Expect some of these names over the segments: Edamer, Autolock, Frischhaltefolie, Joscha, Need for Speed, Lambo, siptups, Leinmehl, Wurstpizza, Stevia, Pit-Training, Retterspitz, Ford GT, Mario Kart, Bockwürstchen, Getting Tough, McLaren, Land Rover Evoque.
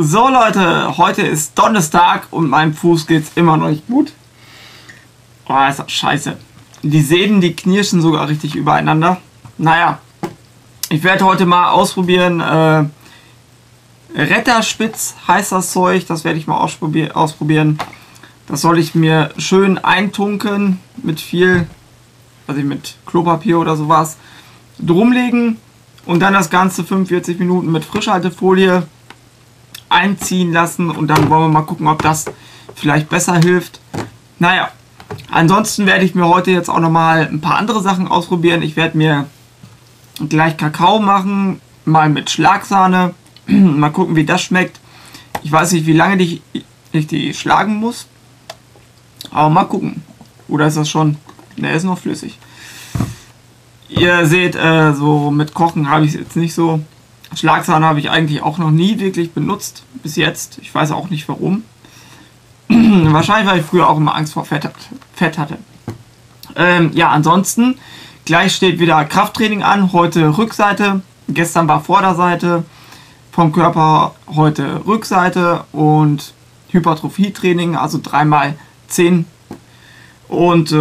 So Leute, heute ist Donnerstag und meinem Fuß geht's immer noch nicht gut. Oh, ist das scheiße. Die Sehnen, die knirschen sogar richtig übereinander. Naja, ich werde heute mal ausprobieren, Retterspitz heißt das Zeug, das werde ich mal ausprobieren. Das soll ich mir schön eintunken mit viel, also mit Klopapier oder sowas, drumlegen und dann das Ganze 45 Minuten mit Frischhaltefolie einziehen lassen und dann wollen wir mal gucken, ob das vielleicht besser hilft. Naja, ansonsten werde ich mir heute jetzt auch nochmal ein paar andere Sachen ausprobieren. Ich werde mir gleich Kakao machen, mal mit Schlagsahne. Mal gucken, wie das schmeckt. Ich weiß nicht, wie lange ich die schlagen muss. Aber mal gucken. Oder ist das schon... Ne, ist noch flüssig. Ihr seht, so mit Kochen habe ich es jetzt nicht so... Schlagsahne habe ich eigentlich auch noch nie wirklich benutzt, bis jetzt. Ich weiß auch nicht warum. Wahrscheinlich, weil ich früher auch immer Angst vor Fett hatte. Ja, ansonsten, gleich steht wieder Krafttraining an. Heute Rückseite, gestern war Vorderseite vom Körper, heute Rückseite und Hypertrophie-Training, also 3x10. Und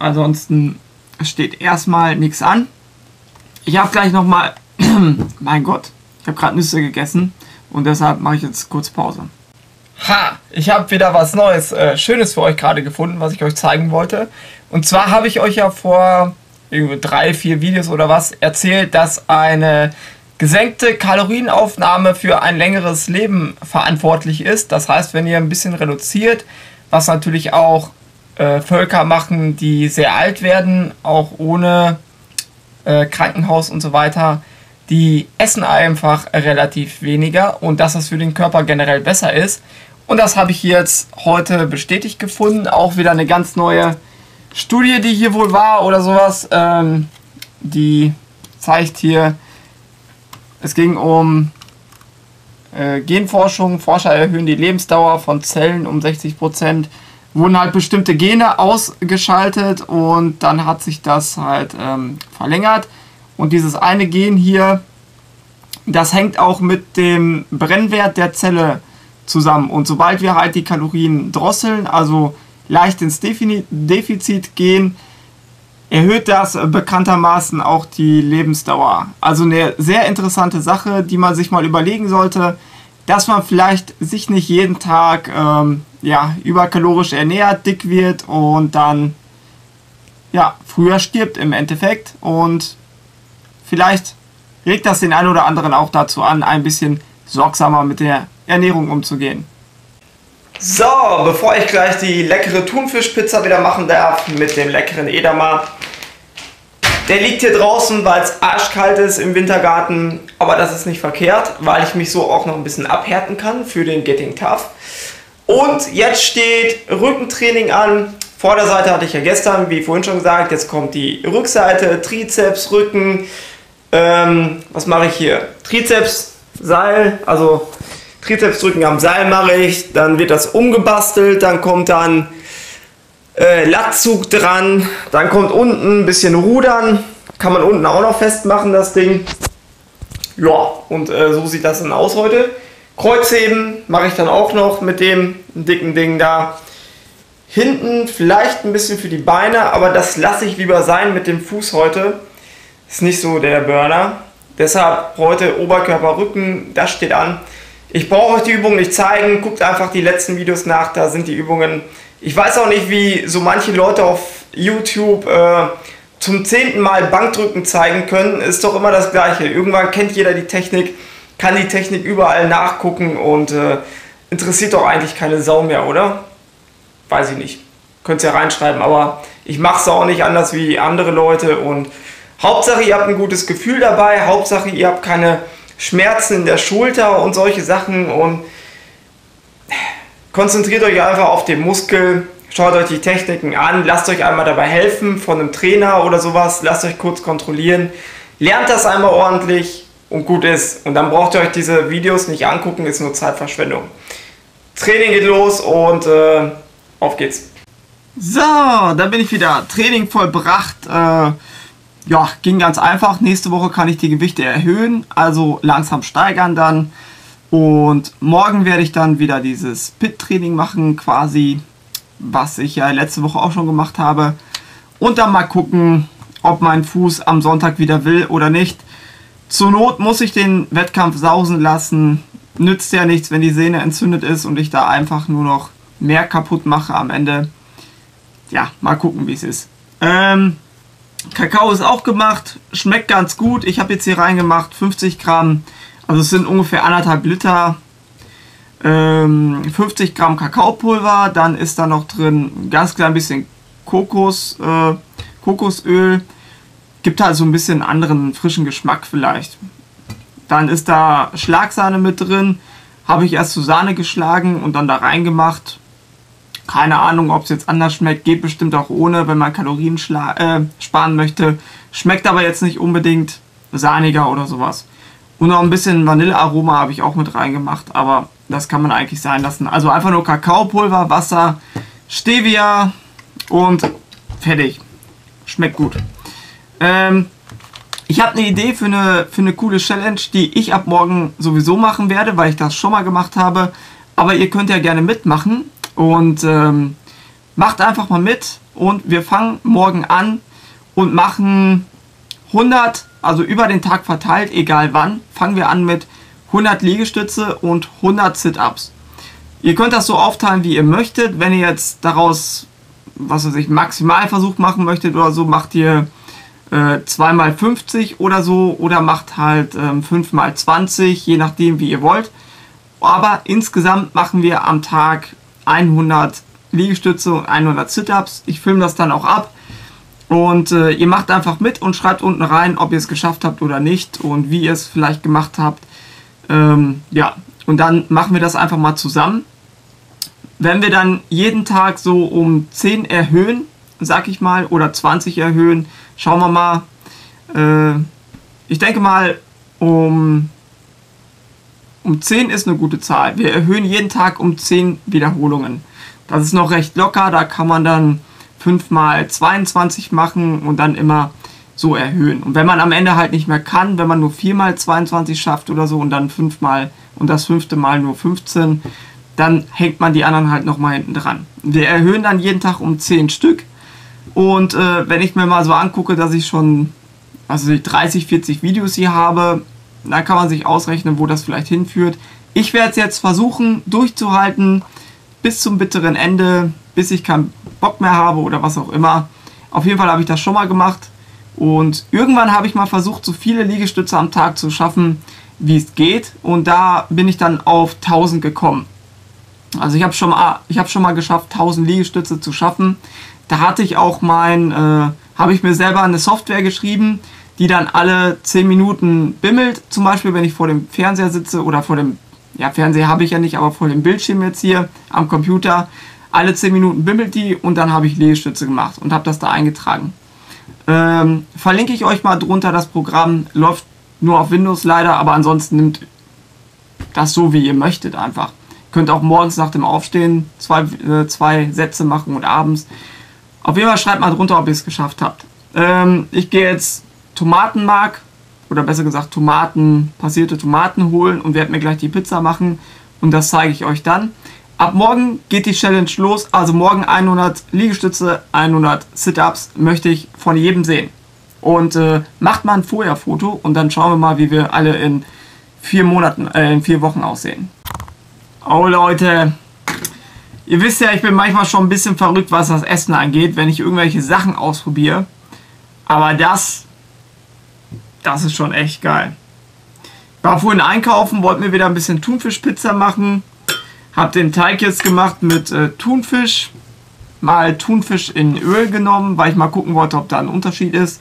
ansonsten steht erstmal nichts an. Ich habe gleich nochmal... Mein Gott, ich habe gerade Nüsse gegessen und deshalb mache ich jetzt kurz Pause. Ha, ich habe wieder was Neues, Schönes für euch gerade gefunden, was ich euch zeigen wollte. Und zwar habe ich euch ja vor irgendwie 3, 4 Videos oder was erzählt, dass eine gesenkte Kalorienaufnahme für ein längeres Leben verantwortlich ist. Das heißt, wenn ihr ein bisschen reduziert, was natürlich auch Völker machen, die sehr alt werden, auch ohne Krankenhaus und so weiter, die essen einfach relativ weniger und dass das für den Körper generell besser ist. Und das habe ich jetzt heute bestätigt gefunden. Auch wieder eine ganz neue Studie, die hier wohl war oder sowas. Die zeigt hier, es ging um Genforschung. Forscher erhöhen die Lebensdauer von Zellen um 60%. Wurden halt bestimmte Gene ausgeschaltet und dann hat sich das halt verlängert. Und dieses eine Gen hier, das hängt auch mit dem Brennwert der Zelle zusammen. Und sobald wir halt die Kalorien drosseln, also leicht ins Defizit gehen, erhöht das bekanntermaßen auch die Lebensdauer. Also eine sehr interessante Sache, die man sich mal überlegen sollte, dass man vielleicht sich nicht jeden Tag ja, überkalorisch ernährt, dick wird und dann ja, früher stirbt im Endeffekt. Und vielleicht regt das den einen oder anderen auch dazu an, ein bisschen sorgsamer mit der Ernährung umzugehen. So, bevor ich gleich die leckere Thunfischpizza wieder machen darf mit dem leckeren Edamer. Der liegt hier draußen, weil es arschkalt ist im Wintergarten, aber das ist nicht verkehrt, weil ich mich so auch noch ein bisschen abhärten kann für den Getting Tough. Und jetzt steht Rückentraining an. Vorderseite hatte ich ja gestern, wie vorhin schon gesagt, jetzt kommt die Rückseite, Trizeps, Rücken. Was mache ich hier? Trizeps, Seil, also Trizeps drücken am Seil mache ich, dann wird das umgebastelt, dann kommt dann Latzug dran, dann kommt unten ein bisschen Rudern, kann man unten auch noch festmachen das Ding. Ja, und so sieht das dann aus heute. Kreuzheben mache ich dann auch noch mit dem dicken Ding da. Hinten vielleicht ein bisschen für die Beine, aber das lasse ich lieber sein mit dem Fuß heute. Ist nicht so der Burner. Deshalb heute Oberkörper, Rücken, das steht an. Ich brauche euch die Übungen nicht zeigen, guckt einfach die letzten Videos nach, da sind die Übungen. Ich weiß auch nicht, wie so manche Leute auf YouTube zum 10. Mal Bankdrücken zeigen können. Ist doch immer das Gleiche. Irgendwann kennt jeder die Technik, kann die Technik überall nachgucken und interessiert doch eigentlich keine Sau mehr, oder? Weiß ich nicht. Könnt ihr ja reinschreiben, aber ich mache es auch nicht anders wie andere Leute. Und Hauptsache, ihr habt ein gutes Gefühl dabei. Hauptsache, ihr habt keine Schmerzen in der Schulter und solche Sachen und... Konzentriert euch einfach auf den Muskel, schaut euch die Techniken an, lasst euch einmal dabei helfen von einem Trainer oder sowas, lasst euch kurz kontrollieren, lernt das einmal ordentlich und gut ist. Und dann braucht ihr euch diese Videos nicht angucken, ist nur Zeitverschwendung. Training geht los und auf geht's. So, da bin ich wieder. Training vollbracht. Ja, ging ganz einfach. Nächste Woche kann ich die Gewichte erhöhen, also langsam steigern dann. Und morgen werde ich dann wieder dieses Pit-Training machen, quasi, was ich ja letzte Woche auch schon gemacht habe. Und dann mal gucken, ob mein Fuß am Sonntag wieder will oder nicht. Zur Not muss ich den Wettkampf sausen lassen. Nützt ja nichts, wenn die Sehne entzündet ist und ich da einfach nur noch mehr kaputt mache am Ende. Ja, mal gucken, wie es ist. Kakao ist auch gemacht, schmeckt ganz gut. Ich habe jetzt hier reingemacht 50 Gramm, also es sind ungefähr 1,5 Liter. 50 Gramm Kakaopulver, dann ist da noch drin ein ganz klein bisschen Kokosöl. Gibt halt so ein bisschen anderen frischen Geschmack vielleicht. Dann ist da Schlagsahne mit drin. Habe ich erst zu Sahne geschlagen und dann da reingemacht. Keine Ahnung, ob es jetzt anders schmeckt. Geht bestimmt auch ohne, wenn man Kalorien sparen möchte. Schmeckt aber jetzt nicht unbedingt sahniger oder sowas. Und noch ein bisschen Vanillearoma habe ich auch mit reingemacht. Aber das kann man eigentlich sein lassen. Also einfach nur Kakaopulver, Wasser, Stevia und fertig. Schmeckt gut. Ich habe eine Idee für eine coole Challenge, die ich ab morgen sowieso machen werde, weil ich das schon mal gemacht habe. Aber ihr könnt ja gerne mitmachen und macht einfach mal mit. Und wir fangen morgen an und machen 100, also über den Tag verteilt, egal wann, fangen wir an mit 100 Liegestütze und 100 Sit-Ups. Ihr könnt das so aufteilen, wie ihr möchtet. Wenn ihr jetzt daraus, was weiß ich, Maximalversuch machen möchtet oder so, macht ihr 2x50 oder so, oder macht halt 5x20, je nachdem wie ihr wollt. Aber insgesamt machen wir am Tag 100 Liegestütze und 100 Sit-Ups. Ich filme das dann auch ab und ihr macht einfach mit und schreibt unten rein, ob ihr es geschafft habt oder nicht und wie ihr es vielleicht gemacht habt. Ja, und dann machen wir das einfach mal zusammen. Wenn wir dann jeden Tag so um 10 erhöhen, sag ich mal, oder 20 erhöhen, schauen wir mal. Ich denke mal, um 10 ist eine gute Zahl. Wir erhöhen jeden Tag um 10 Wiederholungen. Das ist noch recht locker, da kann man dann 5x22 machen und dann immer so erhöhen. Und wenn man am Ende halt nicht mehr kann, wenn man nur 4x22 schafft oder so und dann 5 mal und das 5. Mal nur 15, dann hängt man die anderen halt nochmal hinten dran. Wir erhöhen dann jeden Tag um 10 Stück. Und wenn ich mir mal so angucke, dass ich schon 30, 40 Videos hier habe, dann kann man sich ausrechnen, wo das vielleicht hinführt. Ich werde es jetzt versuchen durchzuhalten bis zum bitteren Ende, bis ich keinen Bock mehr habe oder was auch immer. Auf jeden Fall habe ich das schon mal gemacht. Und irgendwann habe ich mal versucht, so viele Liegestütze am Tag zu schaffen, wie es geht. Und da bin ich dann auf 1000 gekommen. Also ich habe schon mal geschafft, 1000 Liegestütze zu schaffen. Da hatte ich auch habe ich mir selber eine Software geschrieben, die dann alle 10 Minuten bimmelt. Zum Beispiel, wenn ich vor dem Fernseher sitze oder vor dem, ja, Fernseher habe ich ja nicht, aber vor dem Bildschirm jetzt hier am Computer. Alle 10 Minuten bimmelt die und dann habe ich Liegestütze gemacht und habe das da eingetragen. Verlinke ich euch mal drunter, das Programm läuft nur auf Windows leider, aber ansonsten nimmt das so, wie ihr möchtet einfach. Könnt auch morgens nach dem Aufstehen zwei Sätze machen und abends. Auf jeden Fall schreibt mal drunter, ob ihr es geschafft habt. Ich gehe jetzt Tomatenmark, oder besser gesagt passierte Tomaten holen und werde mir gleich die Pizza machen und das zeige ich euch dann. Ab morgen geht die Challenge los, also morgen 100 Liegestütze, 100 Sit-Ups möchte ich von jedem sehen. Und macht mal ein Vorher-Foto und dann schauen wir mal, wie wir alle in 4 Wochen aussehen. Oh Leute, ihr wisst ja, ich bin manchmal schon ein bisschen verrückt, was das Essen angeht, wenn ich irgendwelche Sachen ausprobiere. Aber das ist schon echt geil. Ich war vorhin einkaufen, wollte mir wieder ein bisschen Thunfischpizza machen. Hab den Teig jetzt gemacht mit Thunfisch. Mal Thunfisch in Öl genommen, weil ich mal gucken wollte, ob da ein Unterschied ist.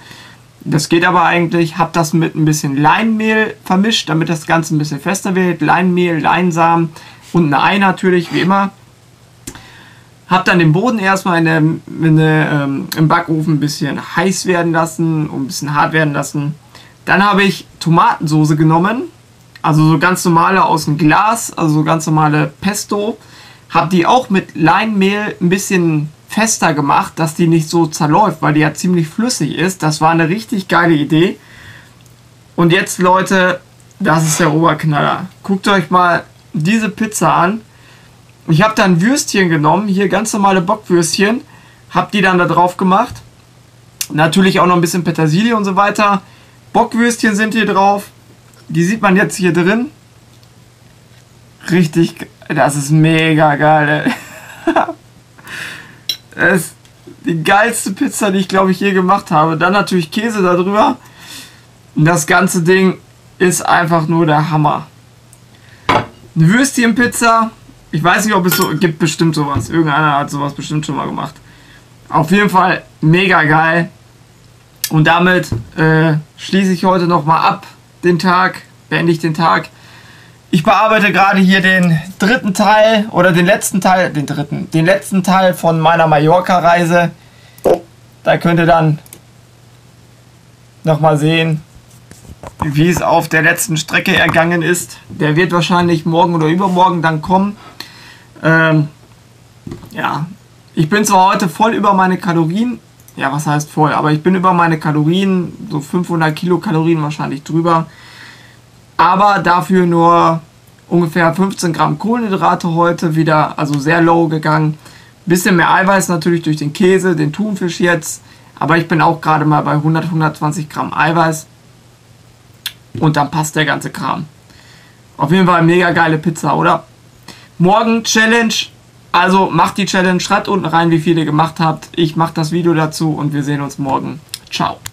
Das geht aber eigentlich. Hab das mit ein bisschen Leinmehl vermischt, damit das Ganze ein bisschen fester wird. Leinmehl, Leinsamen. Und ein Ei natürlich, wie immer. Hab dann den Boden erstmal im Backofen ein bisschen heiß werden lassen und ein bisschen hart werden lassen. Dann habe ich Tomatensoße genommen. Also so ganz normale aus dem Glas, also so ganz normale Pesto. Hab die auch mit Leinmehl ein bisschen fester gemacht, dass die nicht so zerläuft, weil die ja ziemlich flüssig ist. Das war eine richtig geile Idee. Und jetzt, Leute, Das ist der Oberknaller. Guckt euch mal diese Pizza an. Ich habe dann Würstchen genommen, hier ganz normale Bockwürstchen. Habe die dann da drauf gemacht. Natürlich auch noch ein bisschen Petersilie und so weiter. Bockwürstchen sind hier drauf. Die sieht man jetzt hier drin. Richtig, das ist mega geil. Das ist die geilste Pizza, die ich glaube ich je gemacht habe. Dann natürlich Käse darüber. Das ganze Ding ist einfach nur der Hammer. Eine Würstchenpizza. Ich weiß nicht, ob es so gibt, bestimmt sowas. Irgendeiner hat sowas bestimmt schon mal gemacht. Auf jeden Fall mega geil. Und damit schließe ich heute nochmal ab den Tag. Beende ich den Tag. Ich bearbeite gerade hier den dritten Teil oder den letzten Teil, den letzten Teil von meiner Mallorca-Reise. Da könnt ihr dann nochmal sehen, wie es auf der letzten Strecke ergangen ist. Der wird wahrscheinlich morgen oder übermorgen dann kommen. Ja, ich bin zwar heute voll über meine Kalorien, ja was heißt voll, aber ich bin über meine Kalorien, so 500 Kilokalorien wahrscheinlich drüber. Aber dafür nur ungefähr 15 Gramm Kohlenhydrate heute wieder, also sehr low gegangen. Bisschen mehr Eiweiß natürlich durch den Käse, den Thunfisch jetzt. Aber ich bin auch gerade mal bei 100, 120 Gramm Eiweiß. Und dann passt der ganze Kram. Auf jeden Fall mega geile Pizza, oder? Morgen Challenge. Also macht die Challenge, schreibt unten rein, wie viel ihr gemacht habt. Ich mache das Video dazu und wir sehen uns morgen. Ciao.